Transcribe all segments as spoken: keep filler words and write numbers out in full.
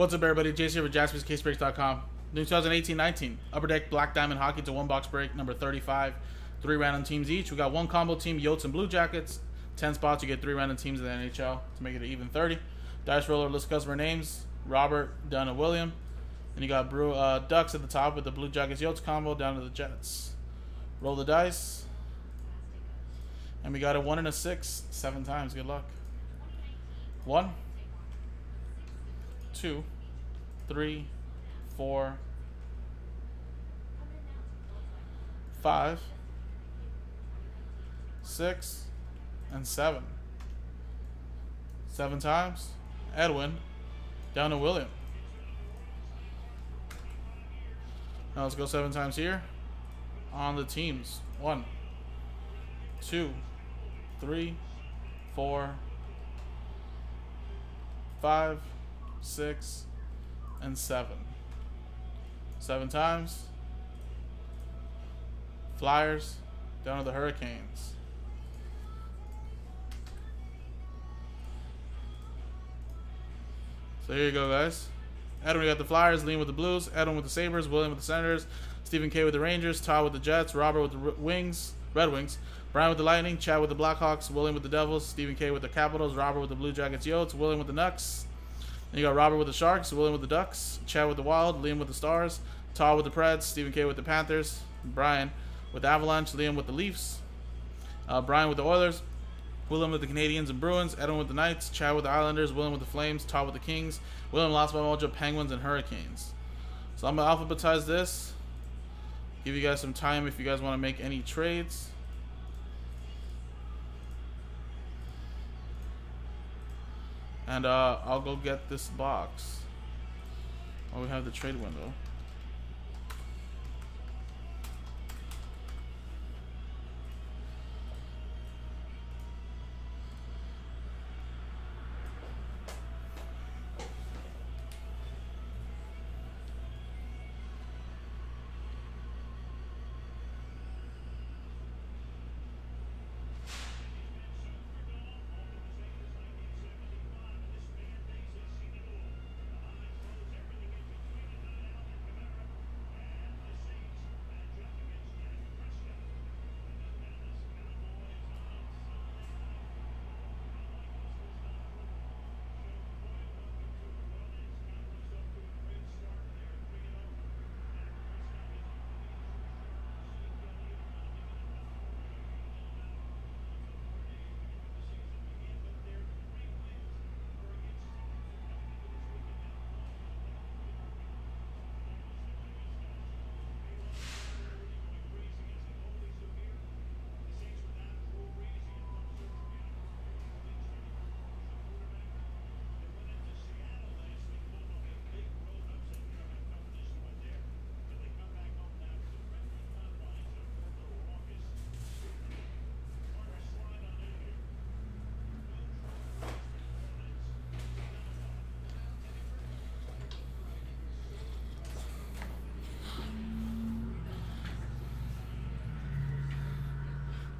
What's up, everybody? Jace here with Jaspys Case Breaks dot com. New twenty eighteen nineteen Upper Deck Black Diamond Hockey to one box break, number thirty-five. Three random teams each. We got one combo team, Yotes and Blue Jackets. ten spots, you get three random teams in the N H L to make it an even thirty. Dice roller, list customer names, Robert, Dunn, and William. And you got Brew, uh, Ducks at the top with the Blue Jackets Yotes combo down to the Jets. Roll the dice. And we got a one and a six, seven times. Good luck. One. Two, three, four, five, six, and seven. Seven times. Edwin down to William. Now let's go seven times here on the teams. One, two, three, four, five, six, and seven. Seven times. Flyers down to the Hurricanes. So here you go, guys. Edwin got the Flyers, Liam with the Blues, Edwin with the Sabres, William with the Senators, Stephen K with the Rangers, Todd with the Jets, Robert with the Wings, Red Wings, Brian with the Lightning, Chad with the Blackhawks, William with the Devils, Stephen K with the Capitals, Robert with the Blue Jackets, Yotes, William with the Nucks. You got Robert with the Sharks, William with the Ducks, Chad with the Wild, Liam with the Stars, Todd with the Preds, Stephen K with the Panthers, Brian with the Avalanche, Liam with the Leafs, uh, Brian with the Oilers, William with the Canadiens and Bruins, Edwin with the Knights, Chad with the Islanders, William with the Flames, Todd with the Kings, William lost by mojo, Penguins and Hurricanes. So I'm going to alphabetize this, give you guys some time if you guys want to make any trades. And uh, I'll go get this box. Oh, we have the trade window.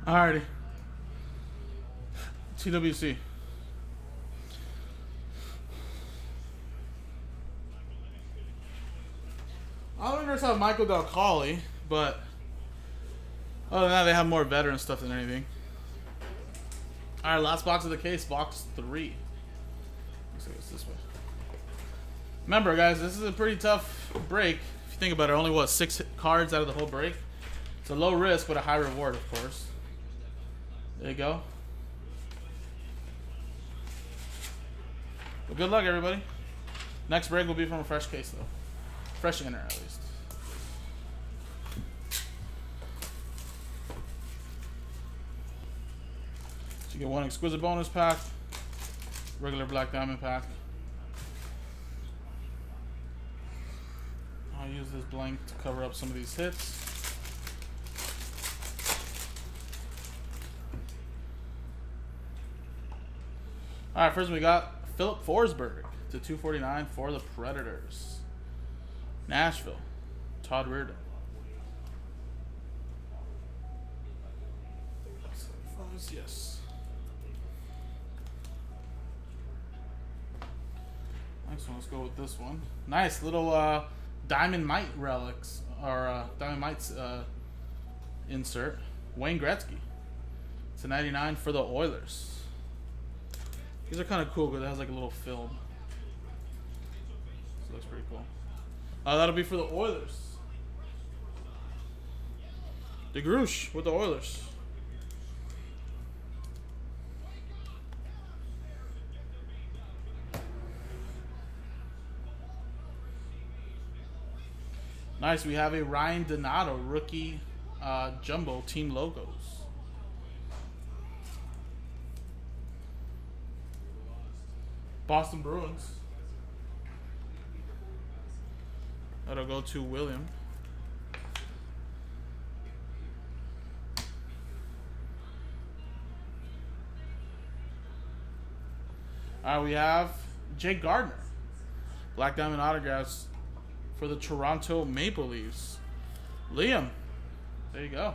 Alrighty. T W C. I don't understand Michael Del Colley, but other than that, they have more veteran stuff than anything. Alright, last box of the case, box three. Looks like it's this way. Remember, guys, this is a pretty tough break. If you think about it, only what, six cards out of the whole break? It's a low risk, but a high reward, of course. There you go. Well, good luck, everybody. Next break will be from a fresh case, though. Fresh inner, at least. So you get one exquisite bonus pack, regular Black Diamond pack. I'll use this blank to cover up some of these hits. All right, first we got Philip Forsberg to two forty-nine for the Predators. Nashville, Todd Reardon. Yes. Next one, let's go with this one. Nice little uh, Diamond Mite relics, or uh, Diamond Mite's uh, insert. Wayne Gretzky. It's a ninety-nine for the Oilers. These are kind of cool because it has like a little film. So it looks pretty cool. Uh, that'll be for the Oilers. DeGrush with the Oilers. Nice. We have a Ryan Donato rookie uh, jumbo team logos. Boston Bruins. That'll go to William. All right, we have Jake Gardner. Black Diamond autographs for the Toronto Maple Leafs. Liam, there you go.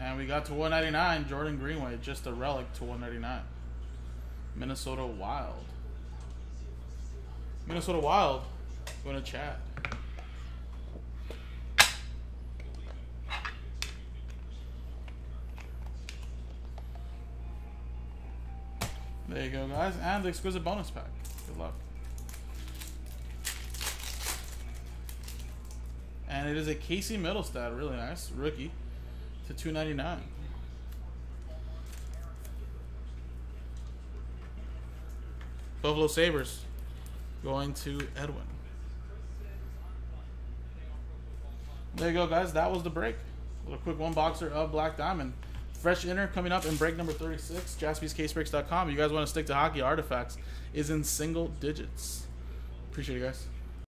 And we got to one ninety-nine, Jordan Greenway, just a relic to one ninety-nine. Minnesota Wild. Minnesota Wild. Going to chat. There you go, guys. And the exquisite bonus pack. Good luck. And it is a Casey Mittelstadt. Really nice. Rookie. To two ninety-nine. Buffalo Sabres. Going to Edwin. There you go, guys. That was the break. A little quick one-boxer of Black Diamond. Fresh inner coming up in break number thirty-six. Jaspys Case Breaks dot com. You guys want to stick to hockey. Artifacts is in single digits. Appreciate you guys.